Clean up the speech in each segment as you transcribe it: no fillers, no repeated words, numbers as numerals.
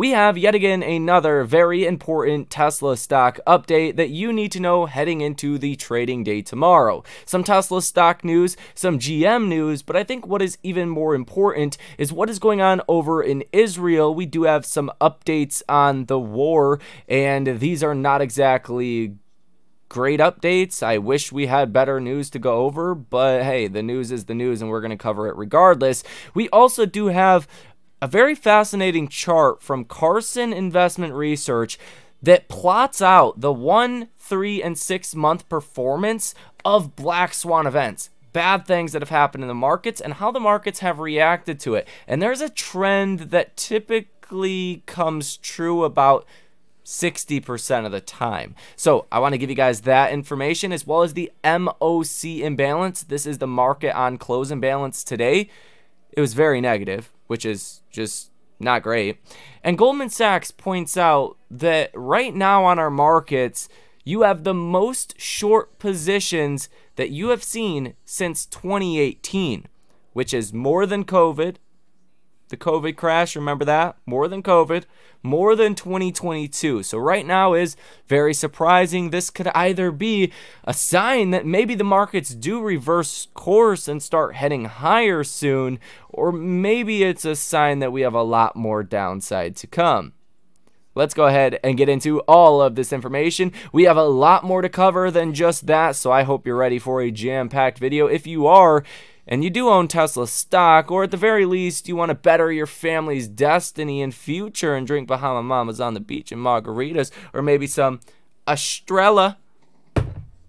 We have yet again another very important Tesla stock update that you need to know heading into the trading day tomorrow. Some Tesla stock news, some GM news, but I think what is even more important is what is going on over in Israel. We do have some updates on the war, and these are not exactly great updates. I wish we had better news to go over, but hey, the news is the news and we're going to cover it regardless. We also do have a very fascinating chart from Carson Investment Research that plots out the 1, 3, and 6 month performance of black swan events, bad things that have happened in the markets and how the markets have reacted to it. And there's a trend that typically comes true about 60% of the time. So I want to give you guys that information as well as the MOC imbalance. This is the market on close imbalance today. It was very negative, which is just not great. And Goldman Sachs points out that right now on our markets, you have the most short positions that you have seen since 2018, which is more than COVID. The COVID crash, remember that? More than COVID, more than 2022. So right now is very surprising. This could either be a sign that maybe the markets do reverse course and start heading higher soon, or maybe it's a sign that we have a lot more downside to come. Let's go ahead and get into all of this information. We have a lot more to cover than just that, so I hope you're ready for a jam-packed video. If you are, and you do own Tesla stock, or at the very least, you want to better your family's destiny and future and drink Bahama Mamas on the beach and margaritas, or maybe some Estrella,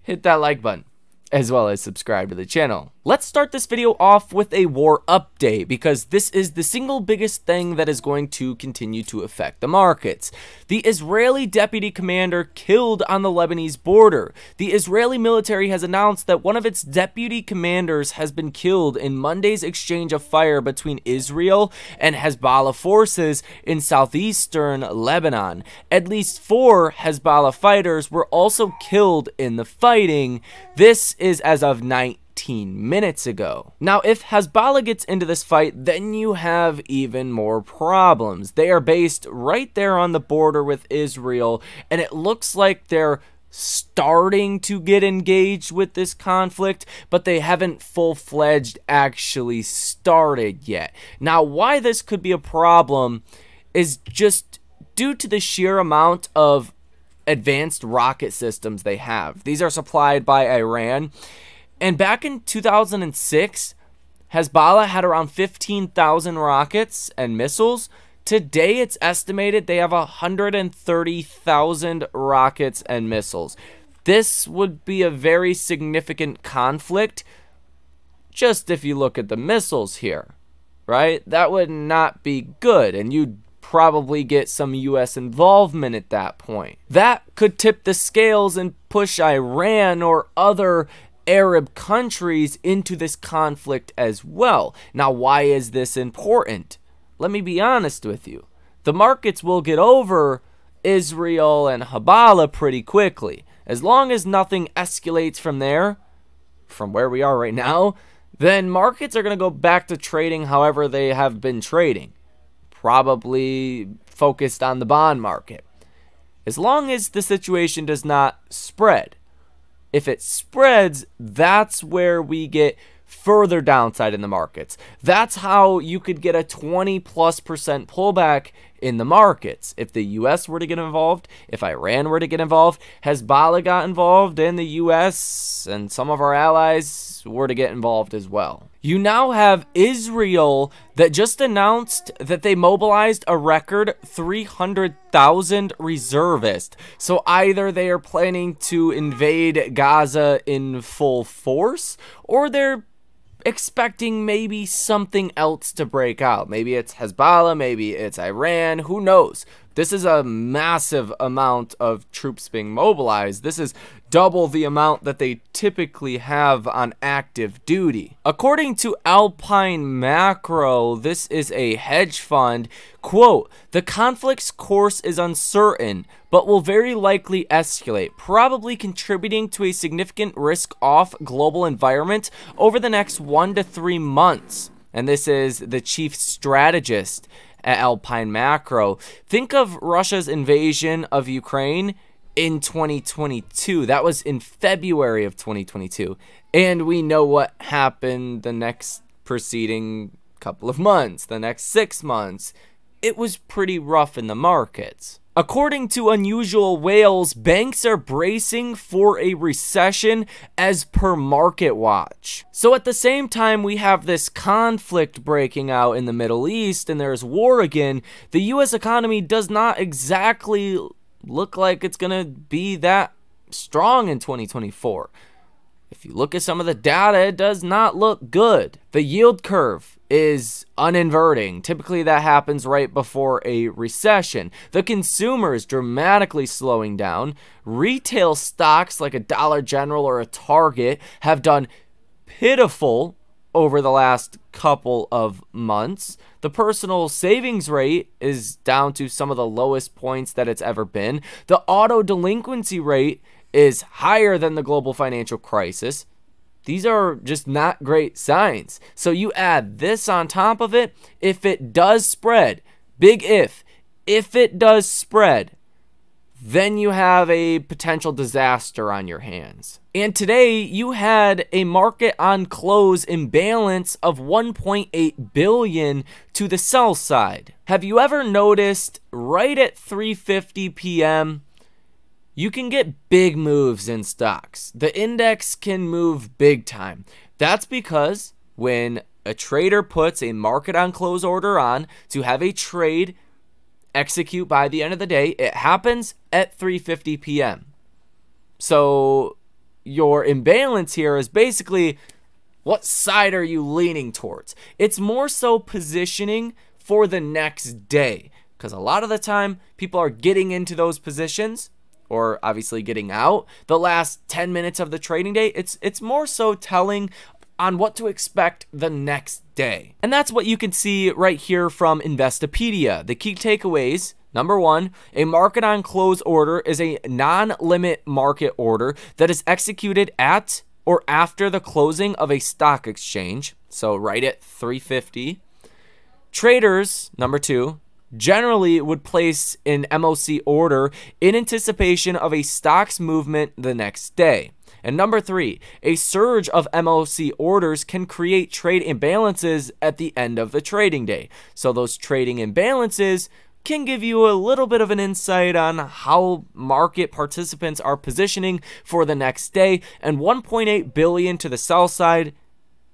hit that like button, as well as subscribe to the channel. Let's start this video off with a war update, because this is the single biggest thing that is going to continue to affect the markets. The Israeli deputy commander killed on the Lebanese border. The Israeli military has announced that one of its deputy commanders has been killed in Monday's exchange of fire between Israel and Hezbollah forces in southeastern Lebanon. At least 4 Hezbollah fighters were also killed in the fighting. This is as of 19 minutes ago. Now, if Hezbollah gets into this fight, then you have even more problems. They are based right there on the border with Israel, and it looks like they're starting to get engaged with this conflict, but they haven't full-fledged actually started yet. Now, why this could be a problem is just due to the sheer amount of advanced rocket systems they have. These are supplied by Iran. And back in 2006, Hezbollah had around 15,000 rockets and missiles. Today, it's estimated they have 130,000 rockets and missiles. This would be a very significant conflict, just if you look at the missiles here, right? That would not be good, and you'd probably get some U.S. involvement at that point. That could tip the scales and push Iran or other Arab countries into this conflict as well. Now, why is this important? Let me be honest with you. The markets will get over Israel and Hezbollah pretty quickly. As long as nothing escalates from there, from where we are right now, then markets are going to go back to trading however they have been trading, probably focused on the bond market. As long as the situation does not spread. If it spreads, that's where we get further downside in the markets. That's how you could get a 20+% pullback in the markets. If the U.S. were to get involved, if Iran were to get involved, Hezbollah got involved, and the U.S. and some of our allies were to get involved as well. You now have Israel that just announced that they mobilized a record 300,000 reservists. So either they are planning to invade Gaza in full force, or they're expecting maybe something else to break out. Maybe it's Hezbollah, maybe it's Iran, who knows? This is a massive amount of troops being mobilized. This is double the amount that they typically have on active duty. According to Alpine Macro, this is a hedge fund, quote, "The conflict's course is uncertain, but will very likely escalate, probably contributing to a significant risk-off global environment over the next 1 to 3 months." And this is the chief strategist at Alpine Macro. Think of Russia's invasion of Ukraine in 2022. That was in February of 2022. And we know what happened the next preceding couple of months, the next 6 months. It was pretty rough in the markets. According to Unusual Whales, banks are bracing for a recession as per MarketWatch. So at the same time we have this conflict breaking out in the Middle East and there's war again, the US economy does not exactly look like it's going to be that strong in 2024. If you look at some of the data, it does not look good. The yield curve is uninverting. Typically that happens right before a recession. The consumer is dramatically slowing down. Retail stocks like a Dollar General or a Target have done pitiful over the last couple of months. The personal savings rate is down to some of the lowest points that it's ever been. The auto delinquency rate is higher than the global financial crisis. These are just not great signs. So you add this on top of it, if it does spread, big if it does spread, then you have a potential disaster on your hands. And today you had a market on close imbalance of 1.8 billion to the sell side. Have you ever noticed right at 3:50 p.m. you can get big moves in stocks? The index can move big time. That's because when a trader puts a market on close order on to have a trade execute by the end of the day, it happens at 3:50 p.m. So your imbalance here is basically what side are you leaning towards. It's more so positioning for the next day, because a lot of the time people are getting into those positions or obviously getting out the last 10 minutes of the trading day. It's more so telling on what to expect the next day. And that's what you can see right here from Investopedia. The key takeaways: number one, a market on close order is a non-limit market order that is executed at or after the closing of a stock exchange, so right at 3:50. Traders, number two, generally would place an MOC order in anticipation of a stock's movement the next day. And number three, a surge of MOC orders can create trade imbalances at the end of the trading day. So those trading imbalances can give you a little bit of an insight on how market participants are positioning for the next day, and 1.8 billion to the sell side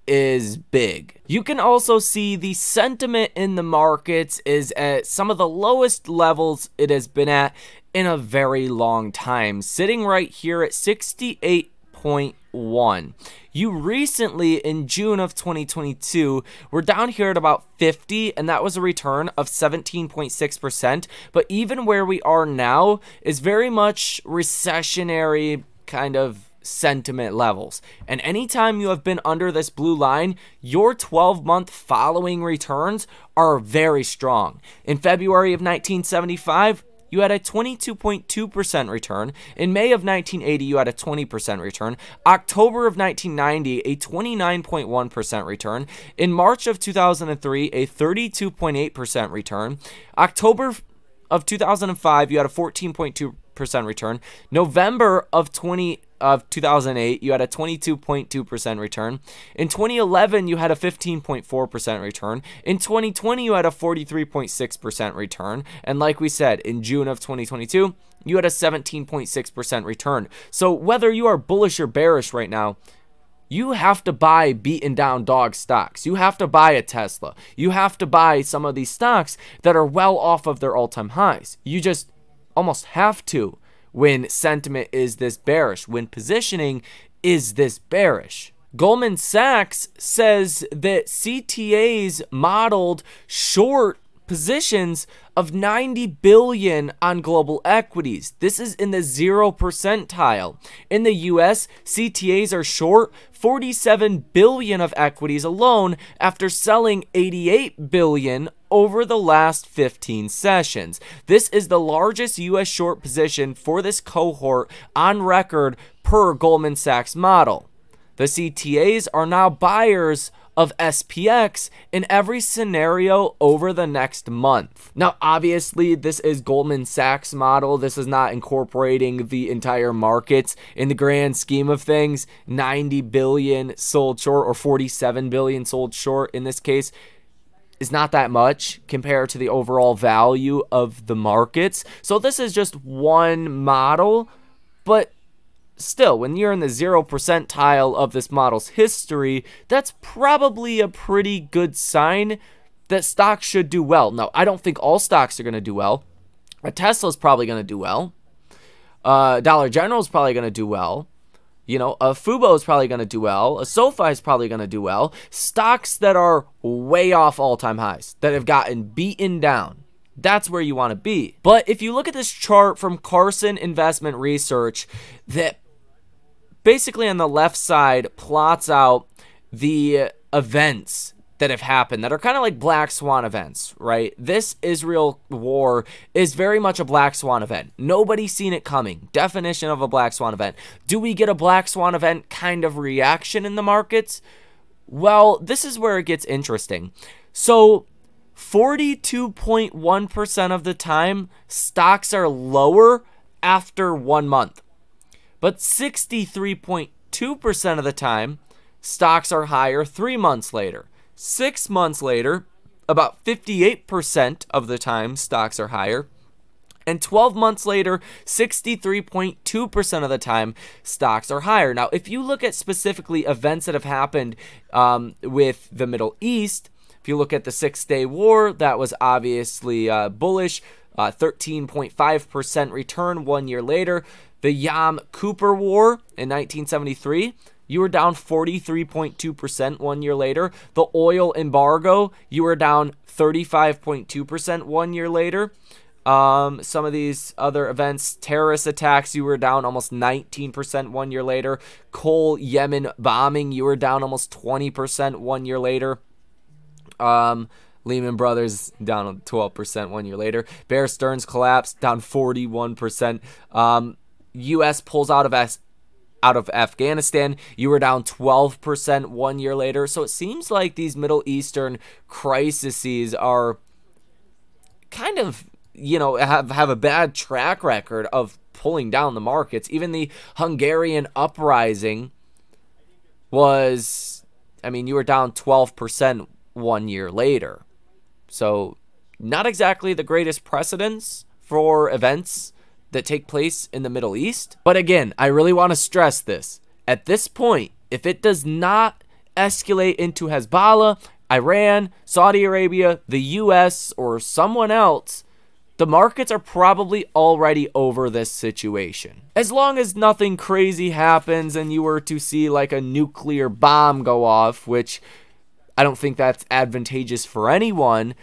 is big. You can also see the sentiment in the markets is at some of the lowest levels it has been at in a very long time, sitting right here at 68.1. You recently, in June of 2022, were down here at about 50, and that was a return of 17.6%. But even where we are now is very much recessionary kind of sentiment levels, and anytime you have been under this blue line, your 12-month following returns are very strong. In February of 1975, you had a 22.2% return. In May of 1980, you had a 20% return. October of 1990, a 29.1% return. In March of 2003, a 32.8% return. October of 2005, you had a 14.2% return. November of 2008, you had a 22.2% return. In 2011, you had a 15.4% return. In 2020, you had a 43.6% return. And like we said, in June of 2022, you had a 17.6% return. So whether you are bullish or bearish right now, you have to buy beaten down dog stocks. You have to buy a Tesla. You have to buy some of these stocks that are well off of their all-time highs. You just almost have to, when sentiment is this bearish, when positioning is this bearish. Goldman Sachs says that CTAs modeled short positions of 90 billion on global equities. This is in the 0th percentile. In the US, CTAs are short 47 billion of equities alone after selling 88 billion over the last 15 sessions. This is the largest US short position for this cohort on record per Goldman Sachs model. The CTAs are now buyers of SPX in every scenario over the next month. Now, obviously, this is Goldman Sachs model. This is not incorporating the entire markets. In the grand scheme of things, 90 billion sold short or 47 billion sold short in this case is not that much compared to the overall value of the markets. So this is just one model, but still, when you're in the 0 percentile of this model's history, that's probably a pretty good sign that stocks should do well. Now, I don't think all stocks are going to do well. Tesla's probably going to do well. Dollar General's probably going to do well. You know, a Fubo is probably going to do well. A SoFi is probably going to do well. Stocks that are way off all-time highs, that have gotten beaten down, that's where you want to be. But if you look at this chart from Carson Investment Research, that basically on the left side plots out the events that have happened that are kind of like black swan events, right? This Israel war is very much a black swan event. Nobody's seen it coming. Definition of a black swan event. Do we get a black swan event kind of reaction in the markets? Well, this is where it gets interesting. So 42.1% of the time, stocks are lower after 1 month. But 63.2% of the time, stocks are higher 3 months later. 6 months later, about 58% of the time, stocks are higher. And 12 months later, 63.2% of the time, stocks are higher. Now, if you look at specifically events that have happened with the Middle East, if you look at the Six-Day War, that was obviously bullish, 13.5% return 1 year later. The Yom Kippur War in 1973, you were down 43.2% 1 year later. The oil embargo, you were down 35.2% 1 year later. Some of these other events, terrorist attacks, you were down almost 19% 1 year later. Coal Yemen bombing, you were down almost 20% 1 year later. Lehman Brothers down 12% 1 year later. Bear Stearns collapse, down 41%. U.S. pulls out of Afghanistan, you were down 12% 1 year later. So it seems like these Middle Eastern crises are kind of, you know, have a bad track record of pulling down the markets. Even the Hungarian uprising was, I mean, you were down 12% 1 year later. So not exactly the greatest precedents for events that take place in the Middle East. But again, I really want to stress this. At this point, if it does not escalate into Hezbollah, Iran, Saudi Arabia, the US, or someone else, the markets are probably already over this situation. As long as nothing crazy happens and you were to see like a nuclear bomb go off, which I don't think that's advantageous for anyone,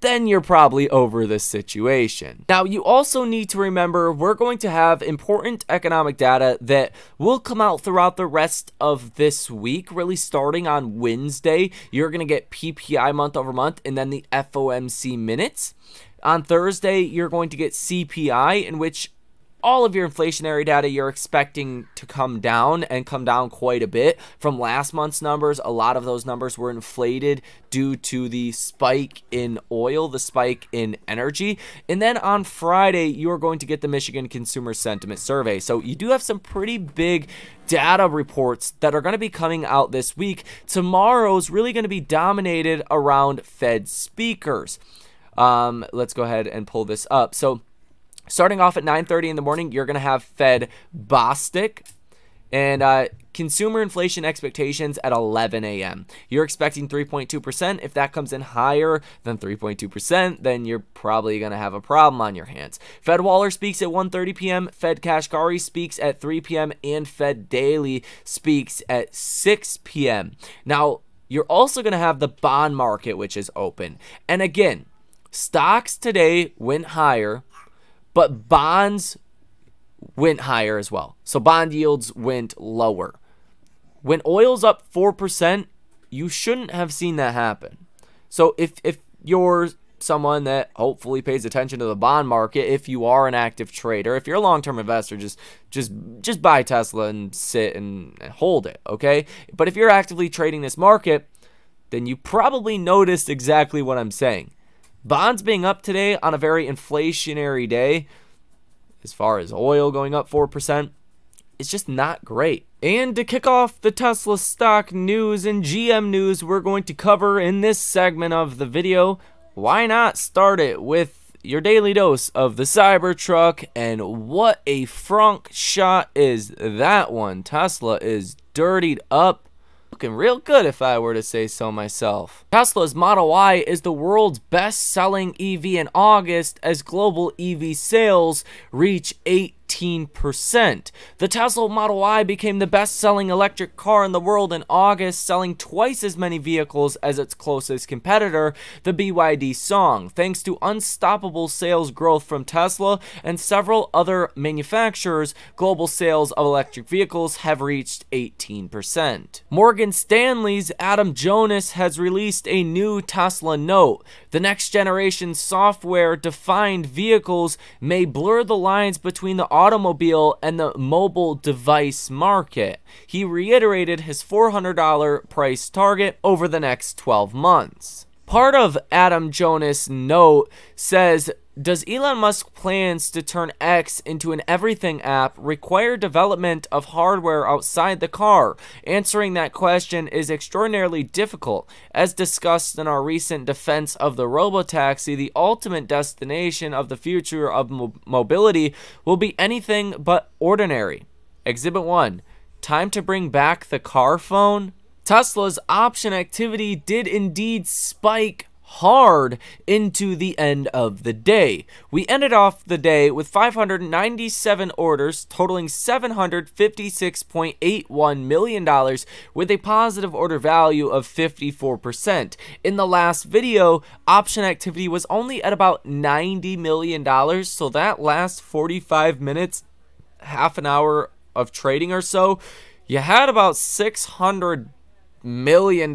then you're probably over this situation. Now, you also need to remember we're going to have important economic data that will come out throughout the rest of this week, really starting on Wednesday. You're going to get PPI month over month and then the FOMC minutes. On Thursday, you're going to get CPI, in which all of your inflationary data you're expecting to come down and come down quite a bit from last month's numbers. A lot of those numbers were inflated due to the spike in oil, the spike in energy. And then on Friday, you're going to get the Michigan Consumer Sentiment Survey. So you do have some pretty big data reports that are going to be coming out this week. Tomorrow's really going to be dominated around Fed speakers. Let's go ahead and pull this up. So starting off at 9:30 in the morning, you're going to have Fed Bostic and consumer inflation expectations at 11 a.m. You're expecting 3.2%. If that comes in higher than 3.2%, then you're probably going to have a problem on your hands. Fed Waller speaks at 1:30 p.m. Fed Kashkari speaks at 3 p.m. and Fed Daily speaks at 6 p.m. Now, you're also going to have the bond market, which is open. And again, stocks today went higher, but bonds went higher as well. So bond yields went lower. When oil's up 4%, you shouldn't have seen that happen. So if you're someone that hopefully pays attention to the bond market, if you are an active trader, if you're a long-term investor, just buy Tesla and sit and hold it, okay? But if you're actively trading this market, then you probably noticed exactly what I'm saying. Bonds being up today on a very inflationary day, as far as oil going up 4%, it's just not great. And to kick off the Tesla stock news and GM news we're going to cover in this segment of the video, why not start it with your daily dose of the Cybertruck? And what a frunk shot is that one. Tesla is dirtied up, looking real good if I were to say so myself. Tesla's Model Y is the world's best-selling EV in August as global EV sales reach 18%. The Tesla Model Y became the best-selling electric car in the world in August, selling twice as many vehicles as its closest competitor, the BYD Song, thanks to unstoppable sales growth from Tesla and several other manufacturers. Global sales of electric vehicles have reached 18%. Morgan Stanley's Adam Jonas has released a new Tesla note. The next generation software-defined vehicles may blur the lines between the automobile and the mobile device market. He reiterated his $400 price target over the next 12 months. Part of Adam Jonas' note says, does Elon Musk plans to turn X into an everything app require development of hardware outside the car? Answering that question is extraordinarily difficult. As discussed in our recent defense of the robotaxi, the ultimate destination of the future of mobility will be anything but ordinary. Exhibit 1. Time to bring back the car phone? Tesla's option activity did indeed spike hard into the end of the day. We ended off the day with 597 orders totaling $756.81 million with a positive order value of 54%. In the last video, option activity was only at about $90 million, so that last 45 minutes, half an hour of trading or so, you had about $600 million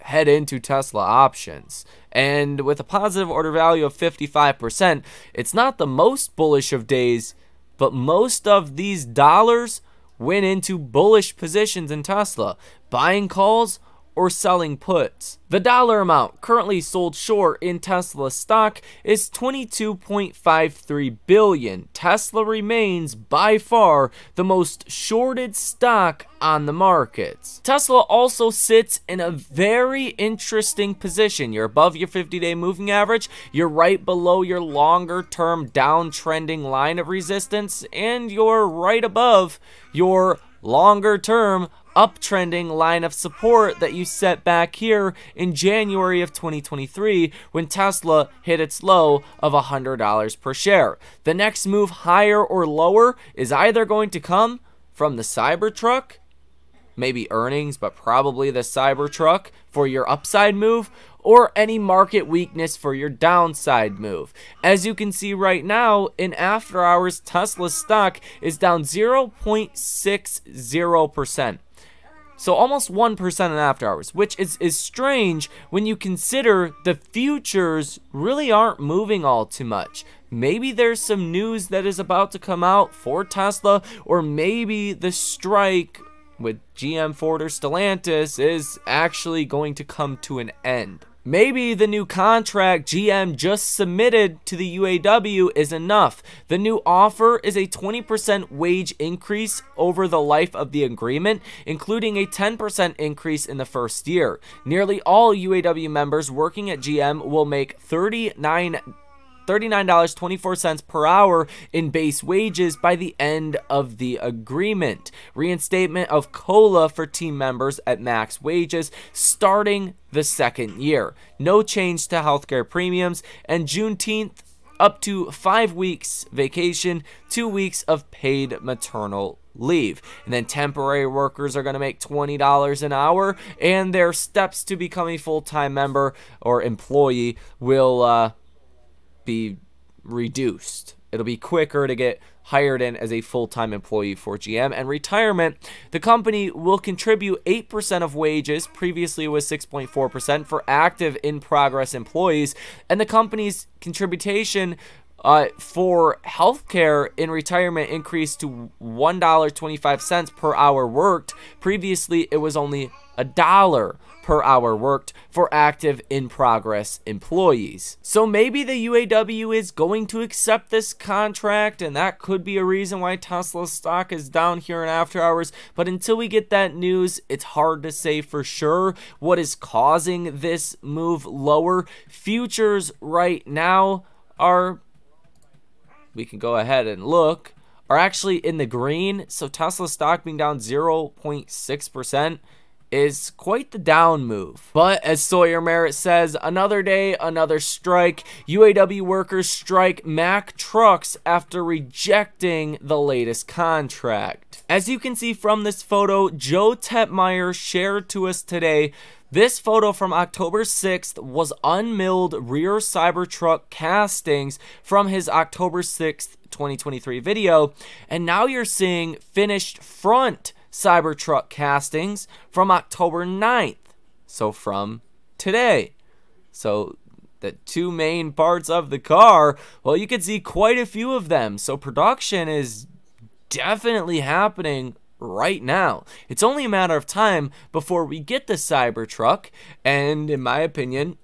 head into Tesla options. And with a positive order value of 55%, it's not the most bullish of days, but most of these dollars went into bullish positions in Tesla, buying calls or selling puts. The dollar amount currently sold short in Tesla stock is $22.53 billion. Tesla remains by far the most shorted stock on the markets. Tesla also sits in a very interesting position. You're above your 50-day moving average, you're right below your longer-term downtrending line of resistance, and you're right above your longer-term uptrending line of support that you set back here in January of 2023 when Tesla hit its low of $100 per share. The next move higher or lower is either going to come from the Cybertruck, maybe earnings, but probably the Cybertruck for your upside move, or any market weakness for your downside move. As you can see right now, in after hours, Tesla stock is down 0.60%. So almost 1% in after hours, which is strange when you consider the futures really aren't moving all too much. Maybe there's some news that is about to come out for Tesla, or maybe the strike with GM, Ford, or Stellantis is actually going to come to an end. Maybe the new contract GM just submitted to the UAW is enough. The new offer is a 20% wage increase over the life of the agreement, including a 10% increase in the first year. Nearly all UAW members working at GM will make $39.24 per hour in base wages by the end of the agreement. Reinstatement of COLA for team members at max wages starting the second year. No change to healthcare premiums, and Juneteenth up to 5 weeks vacation, 2 weeks of paid maternal leave. And then temporary workers are going to make $20 an hour, and their steps to become a full-time member or employee will be reduced. It'll be quicker to get hired in as a full-time employee for GM. And retirement, the company will contribute 8% of wages, previously it was 6.4%, for active in-progress employees, and the company's contribution for healthcare in retirement increased to $1.25 per hour worked. Previously, it was only $1 per hour worked for active in-progress employees. So maybe the UAW is going to accept this contract, and that could be a reason why Tesla's stock is down here in after hours. But until we get that news, it's hard to say for sure what is causing this move lower. Futures right now are, we can go ahead and look, are actually in the green. So Tesla stock being down 0.6% is quite the down move. But as Sawyer Merritt says, another day, another strike. UAW workers strike Mack trucks after rejecting the latest contract. As you can see from this photo Joe Tetmeyer shared to us today, this photo from October 6th was unmilled rear Cybertruck castings from his October 6th, 2023 video, and now you're seeing finished front Cybertruck castings from October 9th, so from today. So the two main parts of the car, well, you can see quite a few of them. So production is definitely happening right now. It's only a matter of time before we get the Cybertruck, and in my opinion,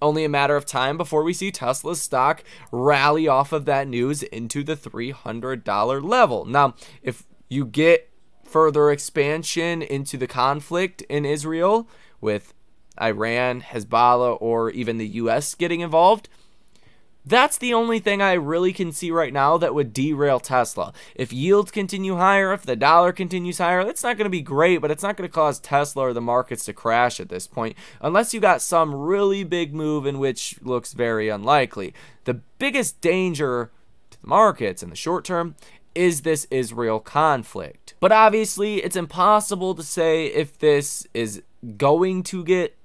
only a matter of time before we see Tesla's stock rally off of that news into the $300 level. Now, if you get further expansion into the conflict in Israel with Iran, Hezbollah, or even the US getting involved, that's the only thing I really can see right now that would derail Tesla. If yields continue higher, if the dollar continues higher, that's not going to be great, but it's not going to cause Tesla or the markets to crash at this point, unless you got some really big move, in which looks very unlikely. The biggest danger to the markets in the short term is this Israel conflict. But obviously, it's impossible to say if this is going to get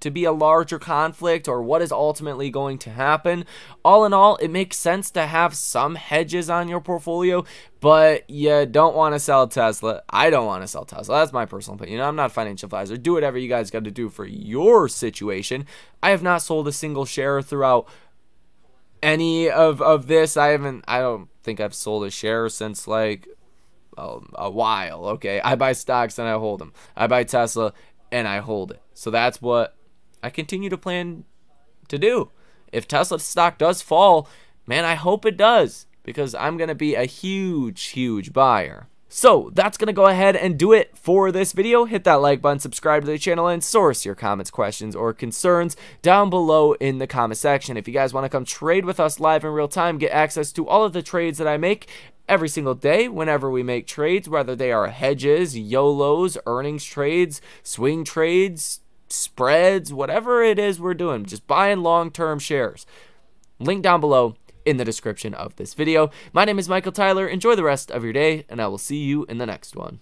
to be a larger conflict or what is ultimately going to happen. All in all, it makes sense to have some hedges on your portfolio, but you don't want to sell Tesla. I don't want to sell Tesla. That's my personal opinion. I'm not a financial advisor. Do whatever you guys got to do for your situation. I have not sold a single share throughout any of this. I don't think I've sold a share since like a while. Okay, I buy stocks and I hold them. I buy Tesla and I hold it. So that's what I continue to plan to do. If Tesla stock does fall, man, I hope it does, because I'm going to be a huge, huge buyer. So that's going to go ahead and do it for this video. Hit that like button, subscribe to the channel, and source your comments, questions, or concerns down below in the comment section. If you guys want to come trade with us live in real time, get access to all of the trades that I make every single day whenever we make trades, whether they are hedges, YOLOs, earnings trades, swing trades, spreads, whatever it is we're doing, just buying long-term shares. Link down below in the description of this video. My name is Michael Tyler. Enjoy the rest of your day, and I will see you in the next one.